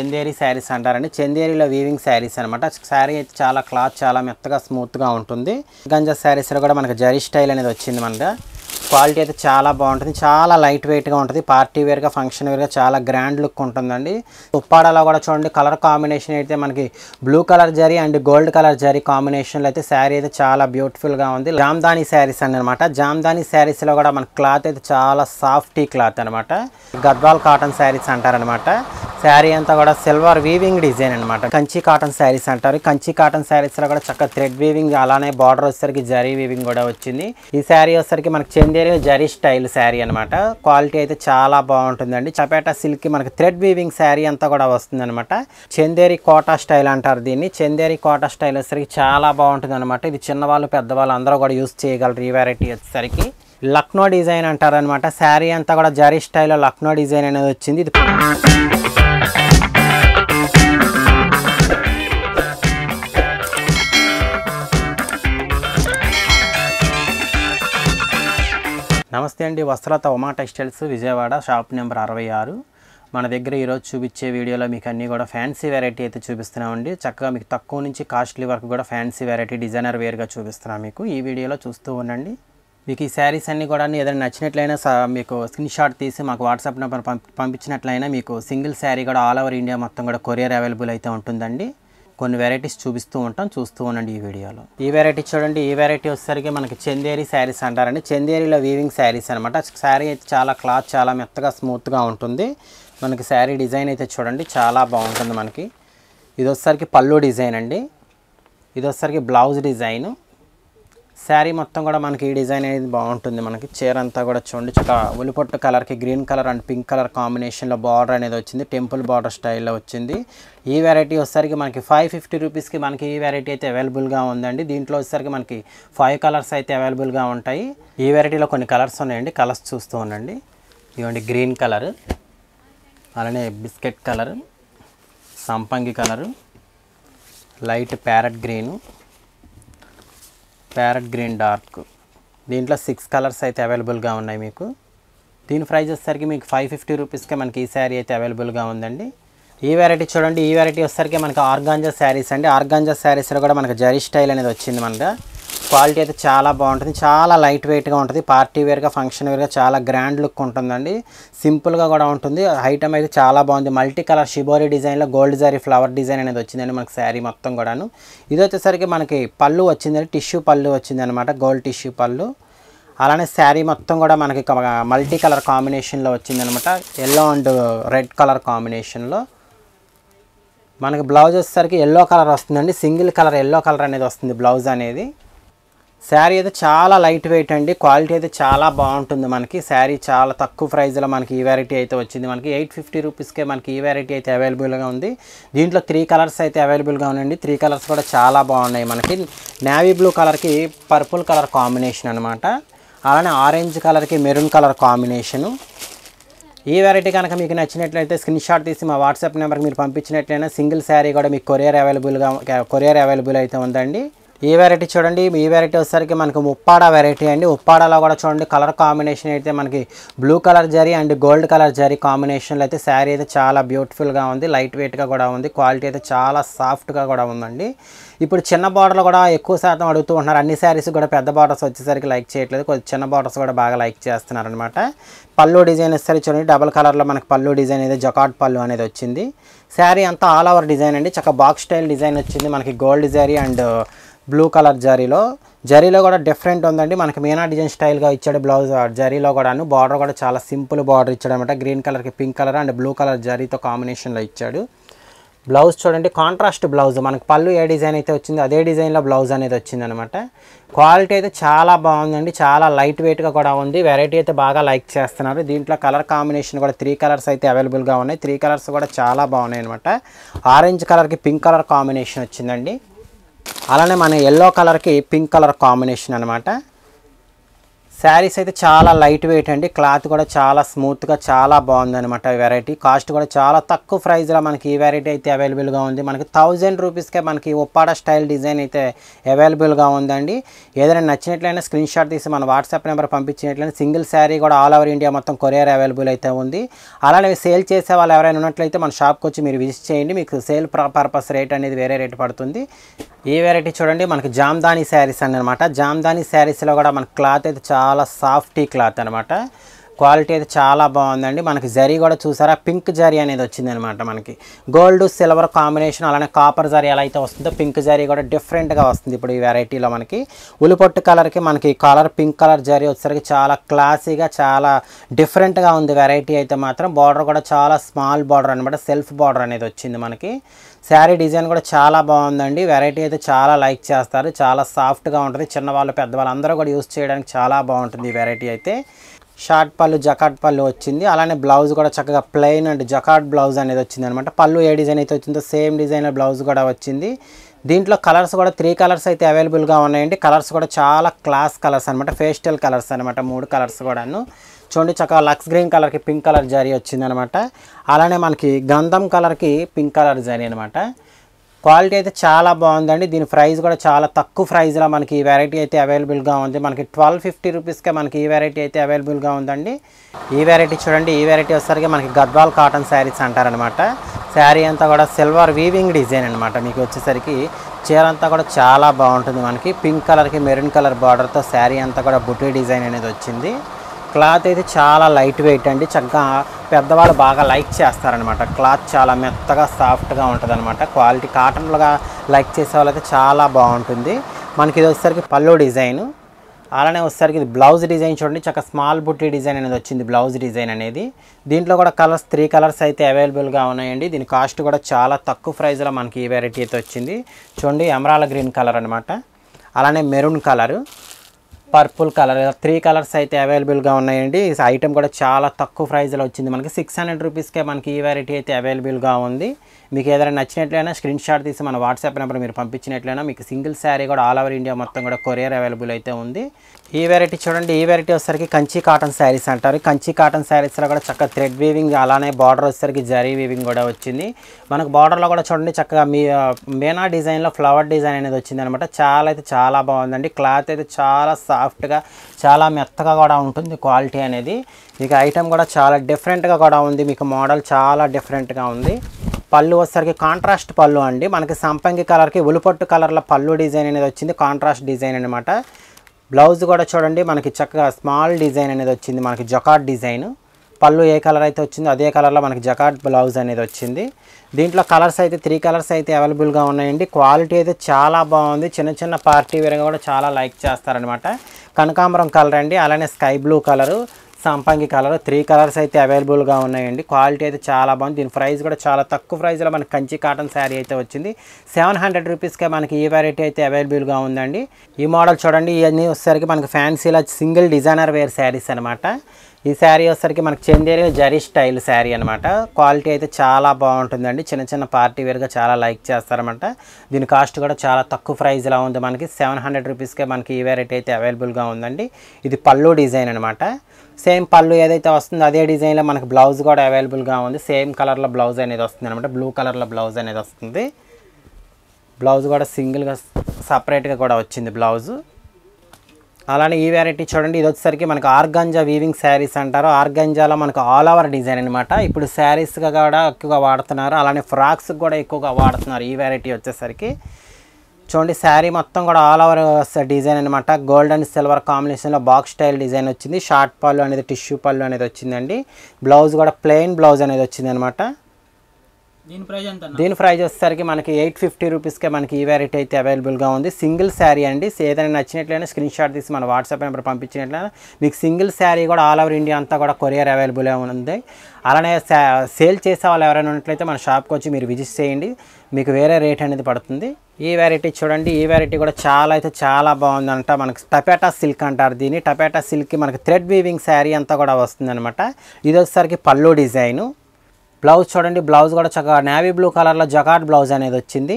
चंदेरी सारीस अंटारंడి चंदेरीలో వీవింగ్ సారీస్ అన్నమాట। సారీ అయితే చాలా క్లాత్ చాలా మెత్తగా స్మూత్ గా ఉంటుంది। గంజా సారీస్ లో కూడా మనకి జరీ స్టైల్ అనేది వచ్చింది। మనది క్వాలిటీ అయితే చాలా బాగుంటుంది, చాలా లైట్ వెయిట్ గా ఉంటుంది। పార్టీ వేర్ గా ఫంక్షన్ వేర్ గా చాలా గ్రాండ్ లుక్ ఉంటుందండి। ఉప్పాడలో కూడా చూడండి కలర్ కాంబినేషన్ అయితే మనకి blue colour zari and gold colour zari combination లో అయితే సారీ అయితే చాలా బ్యూటిఫుల్ గా ఉంది। జామ్దాని సారీస్ అన్నమాట। జామ్దాని సారీస్ లో కూడా మనకి క్లాత్ అయితే చాలా సాఫ్టీ క్లాత్ అన్నమాట। గద్వాల్ కాటన్ సారీస్ అంటారన్నమాట। శారీ అంతా కూడా సిల్వర్ వీవింగ్ డిజైన్ అన్నమాట। కంచి కాటన్ శారీస్ అంటారు। కంచి కాటన్ శారీస్ లో కూడా చక్కగా థ్రెడ్ వీవింగ్ అలానే బార్డర్ వచ్చేసరికి జరీ వీవింగ్ కూడా వచ్చింది। ఈ శారీ వచ్చేసరికి మనకి చందేరి జరీ స్టైల్ శారీ అన్నమాట। క్వాలిటీ అయితే చాలా బాగుంటుందండి। చపేట సిల్క్ మనకి థ్రెడ్ వీవింగ్ శారీ అంతా కూడా వస్తుంది అన్నమాట। చందేరి కోటా స్టైల్ అంటారు దీన్ని। చందేరి కోటా స్టైల్ వచ్చేసరికి చాలా బాగుంటుంది అన్నమాట। ఇది చిన్నవాళ్ళు పెద్దవాళ్ళు అందరూ కూడా యూజ్ చేయగలరు ఈ వెరైటీ వచ్చేసరికి। లక్నో డిజైన్ అంటారనమాట। శారీ అంతా కూడా జరీ స్టైల్లో లక్నో డిజైన్ అనేది వచ్చింది। ఇది నమస్తే అండి, Vastralatha Uma textiles Vijayawada shop number 66 మన దగ్గర ఈరోజు చూపించే వీడియోలో మీకు అన్నీ కూడా ఫ్యాన్సీ వెరైటీ అయితే చూపిస్తున్నామండి। చక్కగా మీకు తక్కువ నుంచి కాస్ట్లీ వరకు కూడా ఫ్యాన్సీ వెరైటీ డిజైనర్ వేర్గా చూపిస్తున్నాను మీకు ఈ వీడియోలో, చూస్తూ ఉండండి। మీకు ఈ శారీస్ అన్నీ కూడా ఏదైనా నచ్చినట్లయినా మీకు స్క్రీన్ షాట్ తీసి మాకు వాట్సాప్ నెంబర్ పంపించినట్లయినా మీకు సింగిల్ శారీ కూడా ఆల్ ఓవర్ ఇండియా మొత్తం కూడా కొరియర్ అవైలబుల్ అయితే ఉంటుందండి। కొన్ని వెరైటీస్ చూపిస్తూ ఉంటాం, చూస్తూ ఉండండి ఈ వీడియోలో। ఈ వెరైటీ చూడండి, ఈ వెరైటీ వచ్చేసరికి మనకి చందేరి శారీస్ అంటారండి। చందేరిలో వీవింగ్ శారీస్ అన్నమాట। శారీ అయితే చాలా క్లాత్ చాలా మెత్తగా స్మూత్గా ఉంటుంది। మనకి శారీ డిజైన్ అయితే చూడండి చాలా బాగుంటుంది మనకి। ఇది వచ్చేసరికి పళ్ళు డిజైన్ అండి, ఇది వచ్చేసరికి బ్లౌజ్ డిజైన్। శారీ మొత్తం కూడా మనకి ఈ డిజైన్ అనేది బాగుంటుంది। మనకి చీర అంతా కూడా చూడండి చక్క ఉలిపొట్టు కలర్కి green colour and pink colour కాంబినేషన్లో బార్డర్ అనేది వచ్చింది, టెంపుల్ బార్డర్ స్టైల్లో వచ్చింది। ఈ వెరైటీ వచ్చేసరికి మనకి 550 రూపీస్కి మనకి ఈ వెరైటీ అయితే అవైలబుల్గా ఉందండి। దీంట్లో వచ్చేసరికి మనకి 5 కలర్స్ అయితే అవైలబుల్గా ఉంటాయి। ఈ వెరైటీలో కొన్ని కలర్స్ ఉన్నాయండి, కలర్స్ చూస్తూ ఉండండి। ఇవ్వండి గ్రీన్ కలర్, అలానే బిస్కెట్ కలర్, సంపంగి colour, light parrot green, parrot green dark, దీంట్లో 6 కలర్స్ అయితే అవైలబుల్గా ఉన్నాయి మీకు। దీని ప్రైస్ వచ్చేసరికి మీకు 550 రూపీస్కే మనకి ఈ శారీ అయితే అవైలబుల్గా ఉందండి। ఈ వెరైటీ చూడండి, ఈ వెరైటీ వచ్చేసరికి మనకి ఆర్గాంజా శారీస్ అండి। ఆర్గాంజా శారీస్లో కూడా మనకి జరీ స్టైల్ అనేది వచ్చింది మనకి। క్వాలిటీ అయితే చాలా బాగుంటుంది, చాలా లైట్ వెయిట్గా ఉంటుంది। పార్టీ వేర్గా ఫంక్షన్ వేర్గా చాలా గ్రాండ్ లుక్ ఉంటుందండి, సింపుల్గా కూడా ఉంటుంది। ఐటమ్ అయితే చాలా బాగుంది, మల్టీ కలర్ షిబోరీ డిజైన్లో గోల్డ్ జరీ ఫ్లవర్ డిజైన్ అనేది వచ్చిందండి మనకి శారీ మొత్తం కూడాను। ఇది వచ్చేసరికి మనకి పళ్ళు వచ్చిందండి, టిష్యూ పళ్ళు వచ్చిందనమాట, గోల్డ్ టిష్యూ పళ్ళు। అలానే శారీ మొత్తం కూడా మనకి మల్టీ కలర్ కాంబినేషన్లో వచ్చిందనమాట, ఎల్లో అండ్ రెడ్ కలర్ కాంబినేషన్లో। మనకి బ్లౌజ్ వచ్చేసరికి ఎల్లో కలర్ వస్తుందండి, సింగిల్ కలర్ ఎల్లో కలర్ అనేది వస్తుంది బ్లౌజ్ అనేది। శారీ అయితే చాలా లైట్ వెయిట్ అండి, క్వాలిటీ అయితే చాలా బాగుంటుంది మనకి। శారీ చాలా తక్కువ ప్రైస్లో మనకి ఈ వెరైటీ అయితే వచ్చింది మనకి 850 రూపీస్కే మనకి ఈ వెరైటీ అయితే అవైలబుల్గా ఉంది। దీంట్లో 3 కలర్స్ అయితే అవైలబుల్గా ఉందండి, 3 కలర్స్ కూడా చాలా బాగున్నాయి మనకి। నేవీ బ్లూ కలర్కి పర్పుల్ కలర్ కాంబినేషన్ అనమాట, అలానే ఆరెంజ్ కలర్కి మెరూన్ కలర్ కాంబినేషను। ఈ వెరైటీ కనుక మీకు నచ్చినట్లయితే స్క్రీన్ షాట్ తీసి మా వాట్సాప్ నెంబర్కి మీరు పంపించినట్లయినా సింగిల్ శారీ కూడా మీకు కొరియర్ అవైలబుల్ అయితే ఉందండి। ఈ వెరైటీ చూడండి, ఈ వెరైటీ వచ్చేసరికి మనకి ఉప్పాడ వెరైటీ అండి। ఉప్పాడలో కూడా చూడండి కలర్ కాంబినేషన్ అయితే మనకి blue colour zari and gold colour zari కాంబినేషన్లో అయితే శారీ అయితే చాలా బ్యూటిఫుల్గా ఉంది, లైట్ వెయిట్గా కూడా ఉంది, క్వాలిటీ అయితే చాలా సాఫ్ట్గా కూడా ఉందండి। ఇప్పుడు చిన్న బార్డర్లు కూడా ఎక్కువ శాతం అడుగుతూ ఉంటున్నారు, అన్ని శారీస్ కూడా పెద్ద బార్డర్స్ వచ్చేసరికి లైక్ చేయట్లేదు, కొంచెం చిన్న బార్డర్స్ కూడా బాగా లైక్ చేస్తున్నారు అనమాట। పళ్ళు డిజైన్ వచ్చేసరికి చూడండి డబల్ కలర్లో మనకి పళ్ళు డిజైన్ అయితే జకాట్ పళ్ళు అనేది వచ్చింది। శారీ అంతా ఆల్ ఓవర్ డిజైన్ అండి, చక్క బాక్స్ స్టైల్ డిజైన్ వచ్చింది మనకి gold zari and blue colour జరీలో కూడా డిఫరెంట్ ఉందండి మనకి। మీనా డిజైన్ స్టైల్గా ఇచ్చాడు బ్లౌజ్ జరీలో కూడాను, బార్డర్ కూడా చాలా సింపుల్ బార్డర్ ఇచ్చాడు అనమాట। గ్రీన్ కలర్కి pink colour and blue colour జరీతో కాంబినేషన్లో ఇచ్చాడు। బ్లౌజ్ చూడండి కాంట్రాస్ట్ బ్లౌజ్, మనకి పళ్ళు ఏ డిజైన్ అయితే వచ్చిందో అదే డిజైన్లో బ్లౌజ్ అనేది వచ్చింది అనమాట। క్వాలిటీ అయితే చాలా బాగుందండి, చాలా లైట్ వెయిట్గా కూడా ఉంది, వెరైటీ అయితే బాగా లైక్ చేస్తున్నారు। దీంట్లో కలర్ కాంబినేషన్ కూడా 3 కలర్స్ అయితే అవైలబుల్గా ఉన్నాయి, 3 కలర్స్ కూడా చాలా బాగున్నాయి అనమాట। ఆరెంజ్ కలర్కి పింక్ కలర్ కాంబినేషన్ వచ్చిందండి, అలానే మన ఎల్లో కలర్కి పింక్ కలర్ కాంబినేషన్ అనమాట। శారీస్ అయితే చాలా లైట్ వెయిట్ అండి, క్లాత్ కూడా చాలా స్మూత్ గా చాలా బాగుంది అన్నమాట. వెరైటీ కాస్ట్ కూడా చాలా తక్కువ ప్రైస్ లో మనకి ఈ వెరైటీ అయితే అవైలబుల్ గా ఉంది. మనకి 1000 రూపాయస్ కే మనకి ఉప్పాడ స్టైల్ డిజైన్ అయితే అవైలబుల్ గా ఉందండి. ఏదైనా నచ్చినట్లయినా స్క్రీన్ షాట్ తీసి మన వాట్సాప్ నెంబర్ పంపించినట్లయితే సింగిల్ శారీ కూడా ఆల్ ఓవర్ ఇండియా మొత్తం కొరియర్ అవైలబుల్ అయితే ఉంది. అలానే సేల్ చేసే వాళ్ళు ఎవరైనా ఉన్నట్లయితే మన షాప్కి వచ్చి మీరు విజిట్ చేయండి, మీకు సేల్ పర్పస్ రేట్ అనేది వేరే రేట్ పడుతుంది. ఈ వెరైటీ చూడండి మనకి జామ్దాని శారీస్ అన్నమాట. జామ్దాని శారీస్లో కూడా మన క్లాత్ అయితే చాలా సాఫ్టీ క్లాత్ అనమాట, క్వాలిటీ అయితే చాలా బాగుందండి. మనకి జరీ కూడా చూసారా, పింక్ జరీ అనేది వచ్చిందనమాట. మనకి గోల్డ్ సిల్వర్ కాంబినేషన్, అలానే కాపర్ జరీ ఎలా అయితే వస్తుందో పింక్ జరీ కూడా డిఫరెంట్గా వస్తుంది ఇప్పుడు ఈ వెరైటీలో. మనకి ఉలిపొట్టు కలర్కి మనకి కలర్ పింక్ కలర్ జరీ వచ్చేసరికి చాలా క్లాసీగా చాలా డిఫరెంట్గా ఉంది వెరైటీ అయితే మాత్రం. బార్డర్ కూడా చాలా స్మాల్ బార్డర్ అనమాట, సెల్ఫ్ బార్డర్ అనేది వచ్చింది మనకి. శారీ డిజైన్ కూడా చాలా బాగుందండి. వెరైటీ అయితే చాలా లైక్ చేస్తారు, చాలా సాఫ్ట్గా ఉంటుంది, చిన్నవాళ్ళు పెద్దవాళ్ళు అందరూ కూడా యూస్ చేయడానికి చాలా బాగుంటుంది ఈ వెరైటీ అయితే. షార్ట్ పళ్ళు జకాట్ పళ్ళు వచ్చింది, అలానే బ్లౌజ్ కూడా చక్కగా ప్లెయిన్ అండ్ జకాట్ బ్లౌజ్ అనేది వచ్చింది అనమాట. పళ్ళు ఏ డిజైన్ అయితే వచ్చిందో సేమ్ డిజైన్ బ్లౌజ్ కూడా వచ్చింది. దీంట్లో కలర్స్ కూడా 3 కలర్స్ అయితే అవైలబుల్గా ఉన్నాయండి. కలర్స్ కూడా చాలా క్లాస్ కలర్స్ అనమాట, పేస్టల్ కలర్స్ అనమాట. 3 కలర్స్ కూడాను చూడండి, చక్కగా లక్స్ గ్రీన్ కలర్కి పింక్ కలర్ జరీ వచ్చిందనమాట. అలానే మనకి గంధం కలర్కి పింక్ కలర్ జరీ అనమాట. క్వాలిటీ అయితే చాలా బాగుందండి. దీని ప్రైస్ కూడా చాలా తక్కువ ప్రైస్లో మనకి ఈ వెరైటీ అయితే అవైలబుల్గా ఉంది. మనకి 1250 రూపీస్కే మనకి ఈ వెరైటీ అయితే అవైలబుల్గా ఉందండి. ఈ వెరైటీ చూడండి, ఈ వెరైటీ వచ్చేసరికి మనకి గద్వాల్ కాటన్ శారీస్ అంటారనమాట. శారీ అంతా కూడా సిల్వర్ వీవింగ్ డిజైన్ అనమాట. మీకు వచ్చేసరికి చీర అంతా కూడా చాలా బాగుంటుంది. మనకి పింక్ కలర్కి మెరూన్ కలర్ బార్డర్తో శారీ అంతా కూడా బుటీ డిజైన్ అనేది వచ్చింది. క్లాత్ అయితే చాలా లైట్ వెయిట్ అండి, చక్కగా పెద్దవాళ్ళు బాగా లైక్ చేస్తారనమాట. క్లాత్ చాలా మెత్తగా సాఫ్ట్గా ఉంటుంది అనమాట. క్వాలిటీ కాటన్లుగా లైక్ చేసే వాళ్ళైతే చాలా బాగుంటుంది. మనకి ఇది వచ్చేసరికి పల్లో డిజైన్, అలానే వచ్చేసరికి ఇది బ్లౌజ్ డిజైన్ చూడండి, చక్కగా స్మాల్ బుట్టి డిజైన్ అనేది వచ్చింది. బ్లౌజ్ డిజైన్ అనేది దీంట్లో కూడా కలర్స్ 3 కలర్స్ అయితే అవైలబుల్గా ఉన్నాయండి. దీని కాస్ట్ కూడా చాలా తక్కువ ప్రైస్లో మనకి ఈ వెరైటీ అయితే వచ్చింది. చూడండి ఎమరాల గ్రీన్ కలర్ అనమాట, అలానే maroon colour, purple colour, 3 colours అయితే అవైలబుల్గా ఉన్నాయండి. ఈ ఐటమ్ కూడా చాలా తక్కువ ప్రైస్లో వచ్చింది మనకి. 600 రూపీస్కే మనకి ఈ వెరైటీ అయితే అవైలబుల్గా ఉంది. మీకు ఏదైనా నచ్చినట్లయినా స్క్రీన్ షాట్ తీసి మన వాట్సాప్ నెంబర్ మీరు పంపించినట్లయినా మీకు సింగిల్ శారీ కూడా ఆల్ ఓవర్ ఇండియా మొత్తం కూడా కొరియర్ అవైలబుల్ అయితే ఉంది. ఈ వెరైటీ చూడండి, ఈ వెరైటీ వచ్చేసరికి కంచి కాటన్ శారీస్ అంటారు. కంచి కాటన్ శారీస్లో కూడా చక్కగా థ్రెడ్ వీవింగ్, అలానే బార్డర్ వచ్చేసరికి జరీ వీవింగ్ కూడా వచ్చింది. మనకు బార్డర్లో కూడా చూడండి చక్కగా మీనా డిజైన్లో ఫ్లవర్ డిజైన్ అనేది వచ్చింది అనమాట. చాలా అయితే చాలా బాగుందండి. క్లాత్ అయితే చాలా సాఫ్ట్గా చాలా మెత్తగా కూడా ఉంటుంది క్వాలిటీ అనేది. మీకు ఐటమ్ కూడా చాలా డిఫరెంట్గా కూడా ఉంది, మీకు మోడల్ చాలా డిఫరెంట్గా ఉంది. పళ్ళు వచ్చేసరికి కాంట్రాస్ట్ పళ్ళు అండి. మనకి సంపంగి కలర్కి ఉలుపొట్టు కలర్లో పళ్ళు డిజైన్ అనేది వచ్చింది, కాంట్రాస్ట్ డిజైన్ అనమాట. బ్లౌజ్ కూడా చూడండి మనకి చక్కగా స్మాల్ డిజైన్ అనేది వచ్చింది. మనకి జకాట్ డిజైన్, పళ్ళు ఏ కలర్ అయితే వచ్చిందో అదే కలర్లో మనకి జకాట్ బ్లౌజ్ అనేది వచ్చింది. దీంట్లో కలర్స్ అయితే 3 కలర్స్ అయితే అవైలబుల్గా ఉన్నాయండి. క్వాలిటీ అయితే చాలా బాగుంది. చిన్న చిన్న పార్టీ వేర్గా కూడా చాలా లైక్ చేస్తారనమాట. కనకాంబరం కలర్ అండి, అలానే స్కై బ్లూ కలరు, సంపంగి కలర్, 3 కలర్స్ అయితే అవైలబుల్గా ఉన్నాయండి. క్వాలిటీ అయితే చాలా బాగుంది. దీని ప్రైస్ కూడా చాలా తక్కువ ప్రైస్లో మనకి కంచి కాటన్ శారీ అయితే వచ్చింది. 700 రూపీస్కే మనకి ఈ వెరైటీ అయితే అవైలబుల్గా ఉందండి. ఈ మోడల్ చూడండి, ఇవన్నీ వచ్చేసరికి మనకి ఫ్యాన్సీలో సింగిల్ డిజైనర్ వేర్ శారీస్ అనమాట. ఈ శారీ వచ్చేసరికి మనకి చందేరి జరీ స్టైల్ శారీ అనమాట. క్వాలిటీ అయితే చాలా బాగుంటుందండి. చిన్న చిన్న పార్టీ వేర్గా చాలా లైక్ చేస్తారనమాట. దీని కాస్ట్ కూడా చాలా తక్కువ ప్రైస్లో ఉంది. మనకి 700 రూపీస్కే మనకి ఈ వెరైటీ అయితే అవైలబుల్గా ఉందండి. ఇది పళ్ళు డిజైన్ అనమాట. సేమ్ పళ్ళు ఏదైతే వస్తుందో అదే డిజైన్లో మనకి బ్లౌజ్ కూడా అవైలబుల్గా ఉంది. సేమ్ కలర్లో బ్లౌజ్ అనేది వస్తుంది అనమాట. బ్లూ కలర్లో బ్లౌజ్ అనేది వస్తుంది. బ్లౌజ్ కూడా సింగిల్గా సపరేట్గా కూడా వచ్చింది బ్లౌజు. అలానే ఈ వెరైటీ చూడండి, ఇది వచ్చేసరికి మనకు ఆర్గంజా వీవింగ్ శారీస్ అంటారు. ఆర్గంజాలో మనకు ఆల్ ఓవర్ డిజైన్ అనమాట. ఇప్పుడు శారీస్గా కూడా ఎక్కువగా వాడుతున్నారు, అలానే ఫ్రాక్స్కి కూడా ఎక్కువగా వాడుతున్నారు. ఈ వెరైటీ వచ్చేసరికి చూడండి, శారీ మొత్తం కూడా ఆల్ ఓవర్ డిజైన్ అనమాట. గోల్డ్ అండ్ సిల్వర్ కాంబినేషన్లో బాక్స్ స్టైల్ డిజైన్ వచ్చింది. షార్ట్ పళ్ళు అనేది టిష్యూ పళ్ళు అనేది వచ్చిందండి. బ్లౌజ్ కూడా ప్లెయిన్ బ్లౌజ్ అనేది వచ్చింది అనమాట. దీని ప్రైజ్ వచ్చేసరికి మనకి 850 రూపీస్కే మనకి ఈ వెరైటీ అయితే అవైలబుల్గా ఉంది. సింగిల్ శారీ అండి. ఏదైనా నచ్చినట్లయినా స్క్రీన్ షాట్ తీసి మన వాట్సాప్ నెంబర్ పంపించినట్లయినా మీకు సింగిల్ శారీ కూడా ఆల్ ఓవర్ ఇండియా అంతా కూడా కొరియర్ అవైలబుల్ ఉంది. అలానే సేల్ చేసే వాళ్ళు ఎవరైనా ఉన్నట్లయితే మన షాప్కి వచ్చి మీరు విజిట్ చేయండి, మీకు వేరే రేట్ అనేది పడుతుంది. ఈ వెరైటీ చూడండి, ఈ వెరైటీ కూడా చాలా అయితే చాలా బాగుందంట. మనకి టపాటా సిల్క్ అంటారు దీన్ని. టపాటా సిల్క్కి మనకి థ్రెడ్ వీవింగ్ శారీ అంతా కూడా వస్తుందన్నమాట. ఇది వచ్చేసరికి పల్లో డిజైను. బ్లౌజ్ చూడండి, బ్లౌజ్ కూడా చక్కగా నేవీ బ్లూ కలర్లో జకాట్ బ్లౌజ్ అనేది వచ్చింది.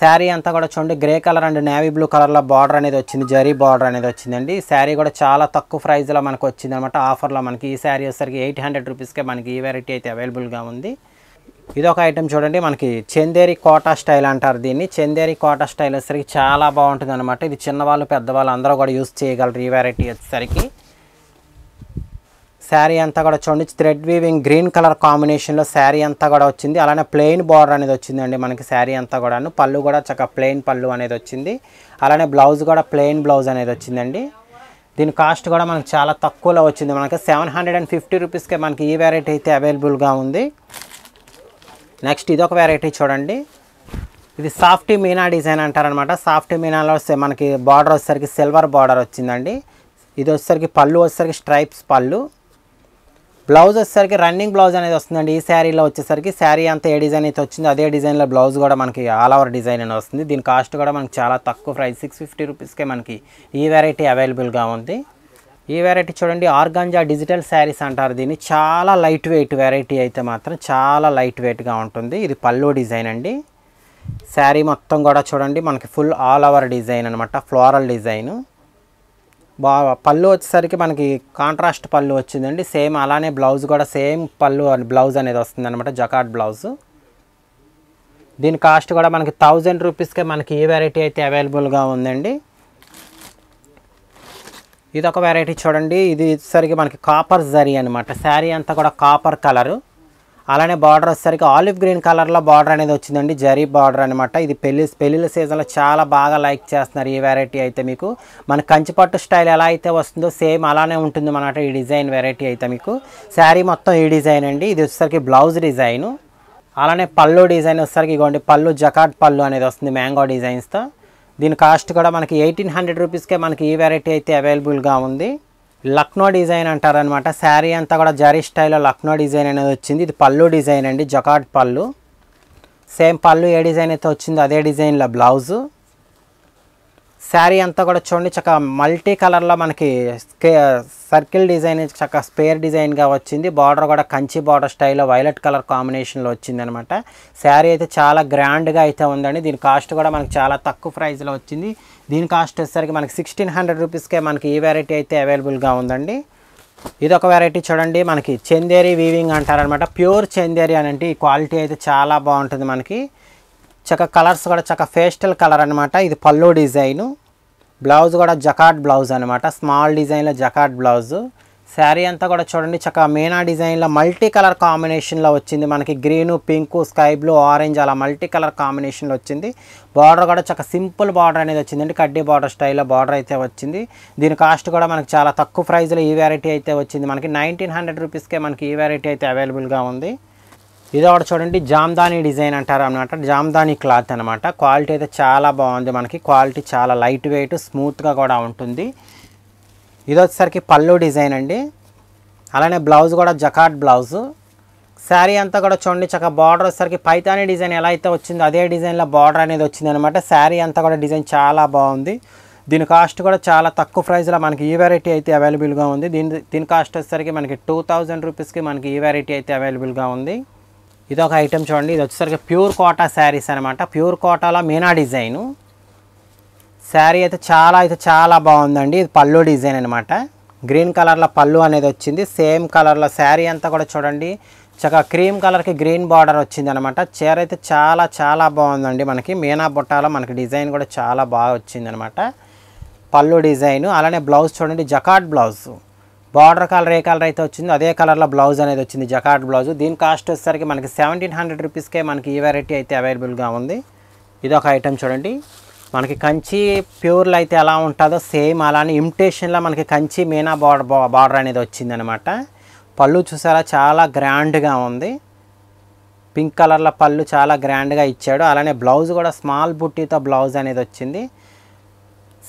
శారీ అంతా కూడా చూడండి grey colour and navy blue కలర్లో బార్డర్ అనేది వచ్చింది, జరీ బార్డర్ అనేది వచ్చిందండి. ఈ శారీ కూడా చాలా తక్కువ ప్రైస్లో మనకు వచ్చింది అనమాట, ఆఫర్లో మనకి. ఈ శారీ వచ్చేసరికి 800 రూపీస్కే మనకి ఈ వెరైటీ అయితే అవైలబుల్గా ఉంది. ఇదొక ఐటమ్ చూడండి, మనకి చందేరి కోటా స్టైల్ అంటారు దీన్ని. చందేరి కోటా స్టైల్ వచ్చేసరికి చాలా బాగుంటుంది అనమాట. ఇది చిన్నవాళ్ళు పెద్దవాళ్ళు అందరూ కూడా యూజ్ చేయగలరు ఈ వెరైటీ వచ్చేసరికి. శారీ అంతా కూడా చూడండి థ్రెడ్ వీవింగ్ గ్రీన్ కలర్ కాంబినేషన్లో శారీ అంతా కూడా వచ్చింది. అలానే ప్లెయిన్ బార్డర్ అనేది వచ్చిందండి మనకి శారీ అంతా కూడాను. పళ్ళు కూడా చక్కగా ప్లెయిన్ పళ్ళు అనేది వచ్చింది. అలానే బ్లౌజ్ కూడా ప్లెయిన్ బ్లౌజ్ అనేది వచ్చిందండి. దీని కాస్ట్ కూడా మనకు చాలా తక్కువలో వచ్చింది, మనకి 750 రూపీస్కే మనకి ఈ వెరైటీ అయితే అవైలబుల్గా ఉంది. నెక్స్ట్ ఇదొక వెరైటీ చూడండి, ఇది సాఫ్ట్ మీనా డిజైన్ అంటారనమాట. సాఫ్ట్ మీనాలో మనకి బార్డర్ వచ్చేసరికి సిల్వర్ బార్డర్ వచ్చిందండి. ఇది వచ్చేసరికి పళ్ళు వచ్చేసరికి స్ట్రైప్స్ పళ్ళు. బ్లౌజ్ వచ్చేసరికి రన్నింగ్ బ్లౌజ్ అనేది వస్తుందండి ఈ శారీలో. వచ్చేసరికి శారీ అంతా ఏ డిజైన్ అయితే వచ్చిందో అదే డిజైన్లో బ్లౌజ్ కూడా మనకి ఆల్ ఓవర్ డిజైన్ అనేది వస్తుంది. దీని కాస్ట్ కూడా మనకి చాలా తక్కువ ప్రైస్, 650 రూపీస్కే మనకి ఈ వెరైటీ అవైలబుల్గా ఉంది. ఈ వెరైటీ చూడండి ఆర్గాంజా డిజిటల్ శారీస్ అంటారు దీన్ని. చాలా లైట్ వెయిట్ వెరైటీ అయితే మాత్రం చాలా లైట్ వెయిట్గా ఉంటుంది. ఇది పల్లో డిజైన్ అండి. శారీ మొత్తం కూడా చూడండి మనకి ఫుల్ ఆల్ ఓవర్ డిజైన్ అనమాట, ఫ్లోరల్ డిజైను. పళ్ళు వచ్చేసరికి మనకి కాంట్రాస్ట్ పళ్ళు వచ్చిందండి సేమ్. అలానే బ్లౌజ్ కూడా సేమ్ పళ్ళు బ్లౌజ్ అనేది వస్తుంది అనమాట, జకార్డ్ బ్లౌజ్. దీని కాస్ట్ కూడా మనకి 1000 రూపీస్కే మనకి ఈ వెరైటీ అయితే అవైలబుల్గా ఉందండి. ఇదొక వెరైటీ చూడండి, ఇది వచ్చేసరికి మనకి కాపర్ జరీ అనమాట. శారీ అంతా కూడా కాపర్ కలరు. అలానే బార్డర్ వచ్చేసరికి ఆలివ్ గ్రీన్ కలర్లో బార్డర్ అనేది వచ్చిందండి, జరీ బార్డర్ అనమాట. ఇది పెళ్ళిళ్ళ సీజన్లో చాలా బాగా లైక్ చేస్తున్నారు ఈ వెరైటీ అయితే. మీకు మన కంచిపట్టు స్టైల్ ఎలా అయితే వస్తుందో సేమ్ అలానే ఉంటుంది అనమాట ఈ డిజైన్ వెరైటీ అయితే మీకు. శారీ మొత్తం ఈ డిజైన్ అండి. ఇది వచ్చేసరికి బ్లౌజ్ డిజైను. అలానే పళ్ళు డిజైన్ వచ్చేసరికి ఇగోండి పళ్ళు జకార్డ్ పళ్ళు అనేది వస్తుంది మ్యాంగో డిజైన్స్తో. దీని కాస్ట్ కూడా మనకి 1800 రూపీస్కే మనకి ఈ వెరైటీ అయితే అవైలబుల్గా ఉంది. లక్నో డిజైన్ అంటారనమాట. శారీ అంతా కూడా జరీ స్టైల్లో లక్నో డిజైన్ అనేది వచ్చింది. ఇది పళ్ళు డిజైన్ అండి, జకార్డ్ పళ్ళు. సేమ్ పళ్ళు ఏ డిజైన్ అయితే వచ్చిందో అదే డిజైన్లో బ్లౌజు. శారీ అంతా కూడా చూడండి చక్క మల్టీ కలర్లో మనకి సర్కిల్ డిజైన్ చక్క స్పేర్ డిజైన్గా వచ్చింది. బార్డర్ కూడా కంచి బార్డర్ స్టైల్లో వైలెట్ కలర్ కాంబినేషన్లో వచ్చిందనమాట. శారీ అయితే చాలా గ్రాండ్గా అయితే ఉందండి. దీని కాస్ట్ కూడా మనకి చాలా తక్కువ ప్రైస్లో వచ్చింది. దీని కాస్ట్ వచ్చేసరికి మనకి 1600 రూపీస్కే మనకి ఈ వెరైటీ అయితే అవైలబుల్గా ఉందండి. ఇదొక వెరైటీ చూడండి, మనకి చందేరి వీవింగ్ అంటారనమాట. ప్యూర్ చందేరి అని అంటే ఈ క్వాలిటీ అయితే చాలా బాగుంటుంది మనకి. చక్క కలర్స్ కూడా చక్క పేస్టల్ కలర్ అనమాట. ఇది పల్లో డిజైను. బ్లౌజ్ కూడా జకార్డ్ బ్లౌజ్ అనమాట, స్మాల్ డిజైన్లో జకార్డ్ బ్లౌజు. శారీ అంతా కూడా చూడండి చక్క మీనా డిజైన్లో మల్టీ కలర్ కాంబినేషన్లో వచ్చింది మనకి. Green pink sky blue orange అలా మల్టీ కలర్ కాంబినేషన్లో వచ్చింది. బార్డర్ కూడా చక్క సింపుల్ బార్డర్ అనేది వచ్చిందండి, కడ్డీ బార్డర్ స్టైల్లో బార్డర్ అయితే వచ్చింది. దీని కాస్ట్ కూడా మనకి చాలా తక్కువ ప్రైస్లో ఈ వెరైటీ అయితే వచ్చింది మనకి. 1900 రూపీస్కే మనకి ఈ వెరైటీ అయితే అవైలబుల్గా ఉంది. ఇది ఒకటి చూడండి జామ్దానీ డిజైన్ అంటారు అనమాట, జామ్దానీ క్లాత్ అనమాట. క్వాలిటీ అయితే చాలా బాగుంది మనకి. క్వాలిటీ చాలా లైట్ వెయిట్, స్మూత్గా కూడా ఉంటుంది. ఇది వచ్చేసరికి పళ్ళు డిజైన్ అండి. అలానే బ్లౌజ్ కూడా జకార్డ్ బ్లౌజు. శారీ అంతా కూడా చూడండి చక్క బార్డర్ వచ్చేసరికి పైతానీ డిజైన్ ఎలా అయితే వచ్చిందో అదే డిజైన్లో బార్డర్ అనేది వచ్చింది అనమాట. శారీ అంతా కూడా డిజైన్ చాలా బాగుంది. దీని కాస్ట్ కూడా చాలా తక్కువ ప్రైస్లో మనకి ఈ వెరైటీ అయితే అవైలబుల్గా ఉంది. దీని కాస్ట్ వచ్చేసరికి మనకి 2000 రూపీస్కి మనకి ఈ వెరైటీ అయితే అవైలబుల్గా ఉంది. ఇదొక ఐటమ్ చూడండి, ఇది వచ్చేసరికి ప్యూర్ కోటా శారీస్ అనమాట. ప్యూర్ కోటాలో మీనా డిజైను. శారీ అయితే చాలా బాగుందండి. ఇది పళ్ళు డిజైన్ అనమాట. గ్రీన్ కలర్లో పళ్ళు అనేది వచ్చింది. సేమ్ కలర్లో శారీ అంతా కూడా చూడండి చక్కగా క్రీమ్ కలర్కి గ్రీన్ బార్డర్ వచ్చింది అనమాట. చీర అయితే చాలా బాగుందండి మనకి. మీనా బుట్టాలో మనకి డిజైన్ కూడా చాలా బాగా వచ్చింది అనమాట, పళ్ళు డిజైను. అలానే బ్లౌజ్ చూడండి జకార్డ్ బ్లౌజు. బార్డర్ కలర్ ఏ కలర్ అయితే వచ్చిందో అదే కలర్లో బ్లౌజ్ అనేది వచ్చింది, జకార్డ్ బ్లౌజ్. దీని కాస్ట్ వచ్చేసరికి మనకి 1700 రూపీస్కే మనకి ఈ వెరైటీ అయితే అవైలబుల్గా ఉంది. ఇదొక ఐటెం చూడండి, మనకి కంచి ప్యూర్లో అయితే ఎలా ఉంటుందో సేమ్ అలానే ఇమిటేషన్లో మనకి కంచి మీనా బార్డర్ అనేది వచ్చిందనమాట. పళ్ళు చూసారా చాలా గ్రాండ్గా ఉంది. పింక్ కలర్లో పళ్ళు చాలా గ్రాండ్గా ఇచ్చాడు. అలానే బ్లౌజ్ కూడా స్మాల్ బుట్టీతో బ్లౌజ్ అనేది వచ్చింది.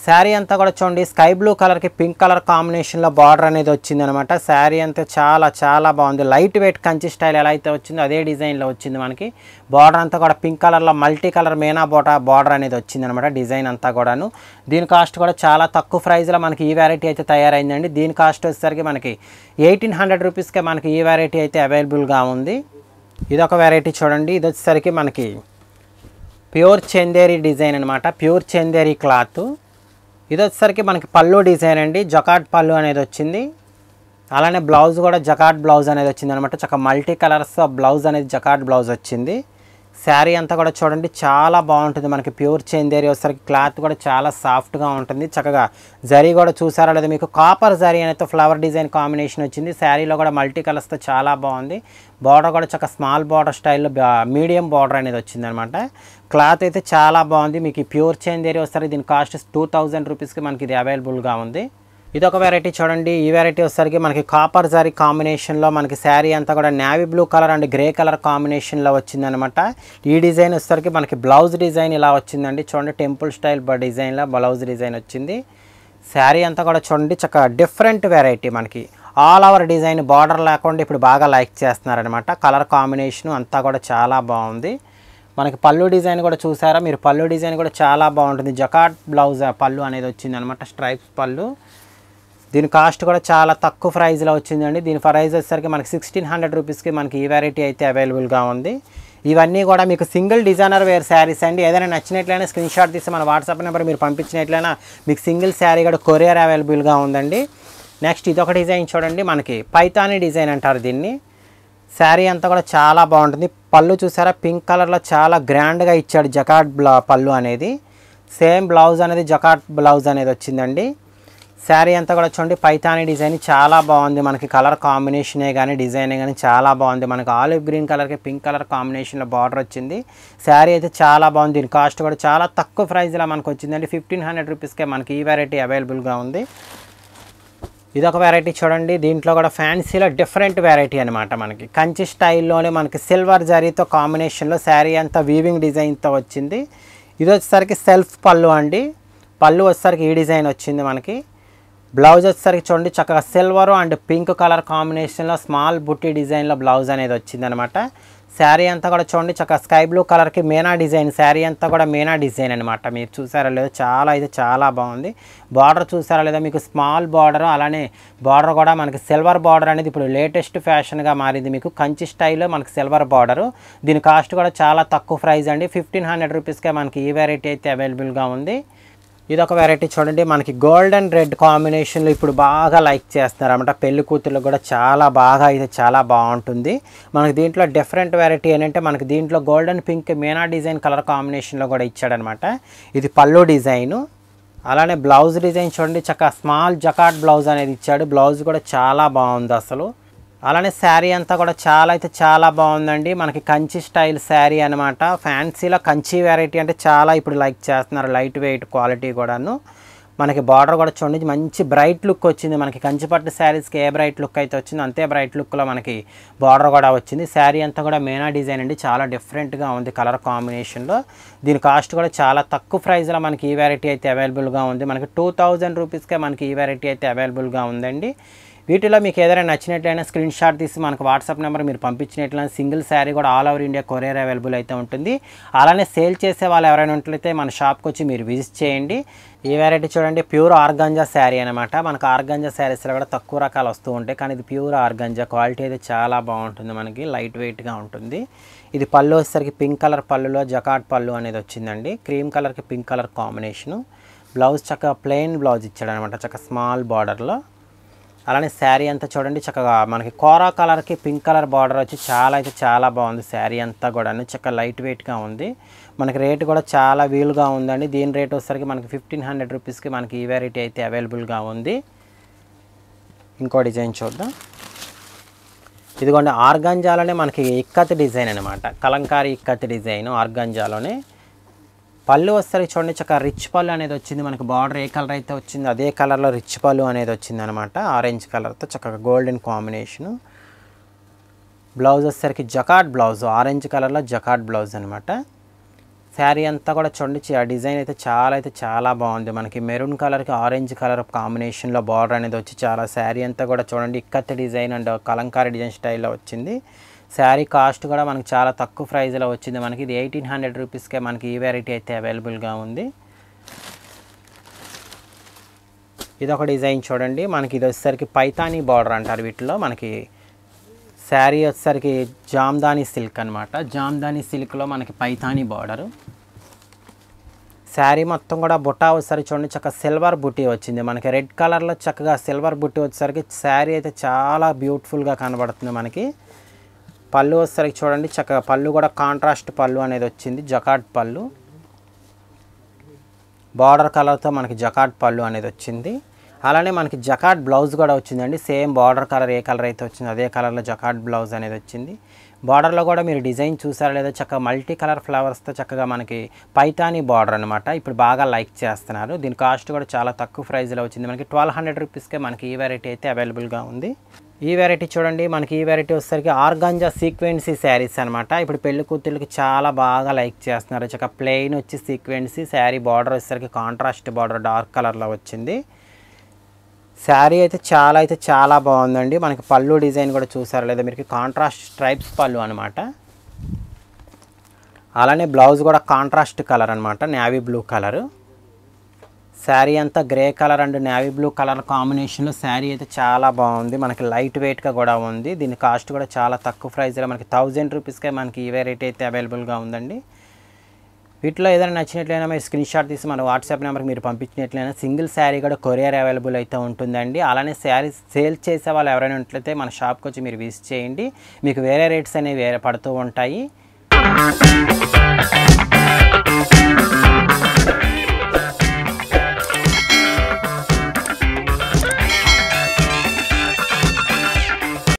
శారీ అంతా కూడా చూడండి స్కై బ్లూ కలర్కి పింక్ కలర్ కాంబినేషన్లో బార్డర్ అనేది వచ్చిందనమాట. శారీ అంతా చాలా బాగుంది. లైట్ వెయిట్ కంచి స్టైల్ ఎలా అయితే వచ్చిందో అదే డిజైన్లో వచ్చింది మనకి. బార్డర్ అంతా కూడా పింక్ కలర్లో మల్టీ కలర్ మీనా బార్డర్ అనేది వచ్చిందనమాట, డిజైన్ అంతా కూడాను. దీని కాస్ట్ కూడా చాలా తక్కువ ప్రైస్లో మనకి ఈ వెరైటీ అయితే తయారైందండి. దీని కాస్ట్ వచ్చేసరికి మనకి 1800 రూపీస్కే మనకి ఈ వెరైటీ అయితే అవైలబుల్గా ఉంది. ఇదొక వెరైటీ చూడండి, ఇది వచ్చేసరికి మనకి ప్యూర్ చందేరి డిజైన్ అన్నమాట. Pure Chanderi cloth. ఇది వచ్చేసరికి మనకి పల్లో డిజైన్ అండి, జకార్డ్ పల్లో అనేది వచ్చింది. అలానే బ్లౌజ్ కూడా జకార్డ్ బ్లౌజ్ అనేది వచ్చింది అనమాట. చక్క మల్టీ కలర్స్ బ్లౌజ్ అనేది జకార్డ్ బ్లౌజ్ వచ్చింది. శారీ అంతా కూడా చూడండి చాలా బాగుంటుంది. మనకి ప్యూర్ చందేరి వచ్చేసరికి క్లాత్ కూడా చాలా సాఫ్ట్గా ఉంటుంది. చక్కగా జరీ కూడా చూసారా లేదా మీకు, కాపర్ జరీ అనేది ఫ్లవర్ డిజైన్ కాంబినేషన్ వచ్చింది. శారీలో కూడా మల్టీ కలర్స్తో చాలా బాగుంది. బార్డర్ కూడా చక్క స్మాల్ బార్డర్ స్టైల్లో మీడియం బార్డర్ అనేది వచ్చింది అనమాట. క్లాత్ అయితే చాలా బాగుంది. మీకు ప్యూర్ చందేరి వచ్చేసరికి దీని కాస్ట్ 2000 రూపీస్కి మనకి ఇది అవైలబుల్గా ఉంది. ఇదొక వెరైటీ చూడండి. ఈ వెరైటీ వచ్చేసరికి మనకి కాపర్ జారీ కాంబినేషన్లో మనకి శారీ అంతా కూడా navy blue colour and grey colour కాంబినేషన్లో వచ్చిందనమాట. ఈ డిజైన్ వచ్చేసరికి మనకి బ్లౌజ్ డిజైన్ ఇలా వచ్చిందండి. చూడండి టెంపుల్ స్టైల్ డిజైన్లో బ్లౌజ్ డిజైన్ వచ్చింది. శారీ అంతా కూడా చూడండి చక్కగా డిఫరెంట్ వెరైటీ. మనకి ఆల్ ఓవర్ డిజైన్ బార్డర్ లేకుండా ఇప్పుడు బాగా లైక్ చేస్తున్నారనమాట. కలర్ కాంబినేషన్ అంతా కూడా చాలా బాగుంది. మనకి పళ్ళు డిజైన్ కూడా చూసారా మీరు, పళ్ళు డిజైన్ కూడా చాలా బాగుంటుంది. జకార్డ్ బ్లౌజ్ పళ్ళు అనేది వచ్చిందనమాట, స్ట్రైప్స్ పళ్ళు. దీని కాస్ట్ కూడా చాలా తక్కువ ప్రైస్లో వచ్చిందండి. దీని ప్రైస్ వచ్చేసరికి మనకి 1600 రూపీస్కి మనకి ఈ వెరైటీ అయితే అవైలబుల్గా ఉంది. ఇవన్నీ కూడా మీకు సింగిల్ డిజైనర్ వేర్ శారీస్ అండి. ఏదైనా నచ్చినట్లయినా స్క్రీన్ షాట్ తీసి మన వాట్సాప్ నెంబర్ మీరు పంపించినట్లయినా మీకు సింగిల్ శారీ కూడా కొరియర్ అవైలబుల్గా ఉందండి. నెక్స్ట్ ఇదొక డిజైన్ చూడండి, మనకి పైతానీ డిజైన్ అంటారు దీన్ని. శారీ అంతా కూడా చాలా బాగుంటుంది. పళ్ళు చూసారా పింక్ కలర్లో చాలా గ్రాండ్గా ఇచ్చాడు. జకార్డ్ పళ్ళు అనేది, సేమ్ బ్లౌజ్ అనేది జకార్డ్ బ్లౌజ్ అనేది వచ్చిందండి. శారీ అంతా కూడా చూడండి పైతానీ డిజైన్ చాలా బాగుంది. మనకి కలర్ కాంబినేషనే కానీ డిజైనే కానీ చాలా బాగుంది. మనకి ఆలివ్ గ్రీన్ కలర్కి పింక్ కలర్ కాంబినేషన్లో బార్డర్ వచ్చింది. శారీ అయితే చాలా బాగుంది. దీని కాస్ట్ కూడా చాలా తక్కువ ప్రైస్లో మనకు వచ్చిందండి. 1500 రూపీస్కే మనకి ఈ వెరైటీ అవైలబుల్గా ఉంది. ఇదొక వెరైటీ చూడండి. దీంట్లో కూడా ఫ్యాన్సీలో డిఫరెంట్ వెరైటీ అనమాట. మనకి కంచి స్టైల్లోనే మనకి సిల్వర్ జరీతో కాంబినేషన్లో శారీ అంతా వీవింగ్ డిజైన్తో వచ్చింది. ఇది వచ్చేసరికి సెల్ఫ్ పళ్ళు అండి. పళ్ళు వచ్చేసరికి ఈ డిజైన్ వచ్చింది. మనకి బ్లౌజ్ వచ్చేసరికి చూడండి చక్కగా సిల్వర్ అండ్ పింక్ కలర్ కాంబినేషన్లో స్మాల్ బుట్టి డిజైన్లో బ్లౌజ్ అనేది వచ్చిందనమాట. శారీ అంతా కూడా చూడండి చక్కగా స్కై బ్లూ కలర్కి మీనా డిజైన్. శారీ అంతా కూడా మీనా డిజైన్ అనమాట. మీరు చూసారా లేదా, చాలా అయితే చాలా బాగుంది. బార్డర్ చూసారా లేదా మీకు, స్మాల్ బార్డర్. అలానే బార్డర్ కూడా మనకి సిల్వర్ బార్డర్ అనేది ఇప్పుడు లేటెస్ట్ ఫ్యాషన్గా మారింది. మీకు కంచి స్టైల్లో మనకి సిల్వర్ బార్డరు. దీని కాస్ట్ కూడా చాలా తక్కువ ప్రైస్ అండి. 1500 రూపీస్కే మనకి ఈ వెరైటీ అయితే అవైలబుల్గా ఉంది. ఇదొక వెరైటీ చూడండి. మనకి గోల్డెన్ రెడ్ కాంబినేషన్లో ఇప్పుడు బాగా లైక్ చేస్తున్నారు అనమాట. పెళ్లి కూతుర్లు కూడా చాలా బాగా అయితే చాలా బాగుంటుంది. మనకి దీంట్లో డిఫరెంట్ వెరైటీ ఏంటంటే మనకి దీంట్లో golden pink Meena design colour కాంబినేషన్లో కూడా ఇచ్చాడనమాట. ఇది పల్లో డిజైను. అలానే బ్లౌజ్ డిజైన్ చూడండి చక్కగా స్మాల్ జకార్డ్ బ్లౌజ్ అనేది ఇచ్చాడు. బ్లౌజ్ కూడా చాలా బాగుంది అసలు. అలానే శారీ అంతా కూడా చాలా అయితే చాలా బాగుందండి. మనకి కంచి స్టైల్ శారీ అనమాట. ఫ్యాన్సీలో కంచి వెరైటీ అంటే చాలా ఇప్పుడు లైక్ చేస్తున్నారు. లైట్ వెయిట్ క్వాలిటీ కూడాను. మనకి బార్డర్ కూడా చూడండి మంచి బ్రైట్ లుక్ వచ్చింది. మనకి కంచిపట్టు శారీస్కి ఏ బ్రైట్ లుక్ అయితే వచ్చిందో అంతే బ్రైట్ లుక్లో మనకి బార్డర్ కూడా వచ్చింది. శారీ అంతా కూడా మీనా డిజైన్ అండి. చాలా డిఫరెంట్గా ఉంది కలర్ కాంబినేషన్లో. దీని కాస్ట్ కూడా చాలా తక్కువ ప్రైస్లో మనకి ఈ వెరైటీ అయితే అవైలబుల్గా ఉంది. మనకి 2000 రూపీస్కే మనకి ఈ వెరైటీ అయితే అవైలబుల్గా ఉందండి. వీటిలో మీకు ఏదైనా నచ్చినట్లయినా స్క్రీన్ షాట్ తీసి మనకు వాట్సాప్ నెంబర్ మీరు పంపించినట్లయినా సింగిల్ శారీ కూడా all over India courier available అయితే ఉంటుంది. అలానే సేల్ చేసే వాళ్ళు ఎవరైనా ఉంటే మన షాప్కి వచ్చి మీరు విజిట్ చేయండి. ఈ వెరైటీ చూడండి ప్యూర్ ఆర్గాంజా శారీ అనమాట. మనకు ఆర్గాంజా శారీస్లో కూడా తక్కువ రకాలు వస్తూ ఉంటాయి, కానీ ఇది ప్యూర్ ఆర్గాంజా. క్వాలిటీ అయితే చాలా బాగుంటుంది. మనకి లైట్ వెయిట్గా ఉంటుంది. ఇది పళ్ళు వచ్చేసరికి పింక్ కలర్ పళ్ళులో జకార్డ్ పళ్ళు అనేది వచ్చిందండి. క్రీమ్ కలర్కి పింక్ కలర్ కాంబినేషను. బ్లౌజ్ చక్కగా ప్లెయిన్ బ్లౌజ్ ఇచ్చాడు అనమాట, చక్కగా స్మాల్ బార్డర్లో. అలానే శారీ అంతా చూడండి చక్కగా మనకి కోరా కలర్కి పింక్ కలర్ బార్డర్ వచ్చి చాలా అయితే చాలా బాగుంది. శారీ అంతా కూడా చక్కగా లైట్ వెయిట్గా ఉంది. మనకి రేటు కూడా చాలా వీలుగా ఉందండి. దీని రేట్ వచ్చేసరికి మనకి 1500 రూపీస్కి మనకి ఈ వెరైటీ అయితే అవైలబుల్గా ఉంది. ఇంకో డిజైన్ చూద్దాం. ఇదిగోండి ఆర్గాంజాలోనే మనకి ఇక్కత్ డిజైన్ అనమాట. కలంకారీ ఇక్కత్ డిజైన్ ఆర్గాంజాలోనే. పళ్ళు వచ్చేసరికి చూడండి చక్కగా రిచ్ పళ్ళు అనేది వచ్చింది. మనకి బార్డర్ ఏ కలర్ అయితే వచ్చిందో అదే కలర్లో రిచ్ పళ్ళు అనేది వచ్చింది అనమాట. ఆరెంజ్ కలర్తో చక్కగా గోల్డెన్ కాంబినేషను. బ్లౌజ్ వచ్చేసరికి జకార్డ్ బ్లౌజ్, ఆరెంజ్ కలర్లో జకార్డ్ బ్లౌజ్ అనమాట. శారీ అంతా కూడా చూడండి ఆ డిజైన్ అయితే చాలా అయితే చాలా బాగుంది. మనకి మెరూన్ కలర్కి ఆరెంజ్ కలర్ కాంబినేషన్లో బార్డర్ అనేది వచ్చి చాలా. శారీ అంతా కూడా చూడండి ikat design and Kalamkari design స్టైల్లో వచ్చింది. శారీ కాస్ట్ కూడా మనకి చాలా తక్కువ ప్రైస్లో వచ్చింది. మనకి ఇది 1800 రూపీస్కే మనకి ఈ వెరైటీ అయితే అవైలబుల్గా ఉంది. ఇదొక డిజైన్ చూడండి. మనకి ఇది వచ్చేసరికి పైతానీ బార్డర్ అంటారు వీటిలో. మనకి శారీ వచ్చేసరికి జామ్దానీ సిల్క్ అనమాట. జామ్దానీ సిల్క్లో మనకి పైతానీ బార్డరు. శారీ మొత్తం కూడా బుటా వచ్చేసరికి చూడండి చక్క సిల్వర్ బుటీ వచ్చింది మనకి. రెడ్ కలర్ లో చక్కగా సిల్వర్ బుటీ వచ్చేసరికి శారీ అయితే చాలా బ్యూటిఫుల్ గా కనబడుతుంది మనకి. పళ్ళు వచ్చేసరికి చూడండి చక్కగా పళ్ళు కూడా కాంట్రాస్ట్ పళ్ళు అనేది వచ్చింది, జకార్డ్ పళ్ళు. బార్డర్ కలర్ తో మనకి జకార్డ్ పళ్ళు అనేది వచ్చింది. అలానే మనకి జకార్డ్ బ్లౌజ్ కూడా వచ్చిందండి. సేమ్ బార్డర్ కలర్ ఏ కలర్ అయితే వచ్చిందో అదే కలర్లో జకార్డ్ బ్లౌజ్ అనేది వచ్చింది. బార్డర్లో కూడా మీరు డిజైన్ చూసారా లేదా, చక్కగా మల్టీ కలర్ ఫ్లవర్స్తో చక్కగా మనకి పైతానీ బార్డర్ అనమాట. ఇప్పుడు బాగా లైక్ చేస్తున్నారు. దీని కాస్ట్ కూడా చాలా తక్కువ ప్రైస్లో వచ్చింది మనకి. 1200 రూపీస్కే మనకి ఈ వెరైటీ అయితే అవైలబుల్గా ఉంది. ఈ వెరైటీ చూడండి మనకి. ఈ వెరైటీ వచ్చేసరికి ఆర్గాంజా సీక్వెన్సీ శారీస్ అనమాట. ఇప్పుడు పెళ్లి కూతుళ్ళకి చాలా బాగా లైక్ చేస్తున్నారు. చక్కగా ప్లెయిన్ వచ్చి సీక్వెన్సీ శారీ, బార్డర్ వచ్చేసరికి కాంట్రాస్ట్ బార్డర్ డార్క్ కలర్లో వచ్చింది. శారీ అయితే చాలా బాగుందండి మనకి. పళ్ళు డిజైన్ కూడా చూసారు లేదా మీరు, కాంట్రాస్ట్ స్ట్రైప్స్ పళ్ళు అనమాట. అలానే బ్లౌజ్ కూడా కాంట్రాస్ట్ కలర్ అనమాట, నేవీ బ్లూ కలర్. శారీ అంతా grey colour and navy blue colour కాంబినేషన్లో శారీ అయితే చాలా బాగుంది మనకి. లైట్ వెయిట్గా కూడా ఉంది. దీని కాస్ట్ కూడా చాలా తక్కువ ప్రైస్లో మనకి 1000 రూపీస్కే మనకి ఈ వెరైటీ అయితే అవైలబుల్గా ఉందండి. వీటిలో ఏదైనా నచ్చినట్లయినా మీరు స్క్రీన్ షాట్ తీసి మన వాట్సాప్ నెంబర్కి మీరు పంపించినట్లయినా సింగిల్ శారీ కూడా కొరియర్ అవైలబుల్ అయితే ఉంటుందండి. అలానే శారీ సేల్ చేసే వాళ్ళు ఎవరైనా ఉన్నట్లయితే మన షాప్కి వచ్చి మీరు విజిట్ చేయండి. మీకు వేరే రేట్స్ అనేవి వేరే పడుతూ ఉంటాయి.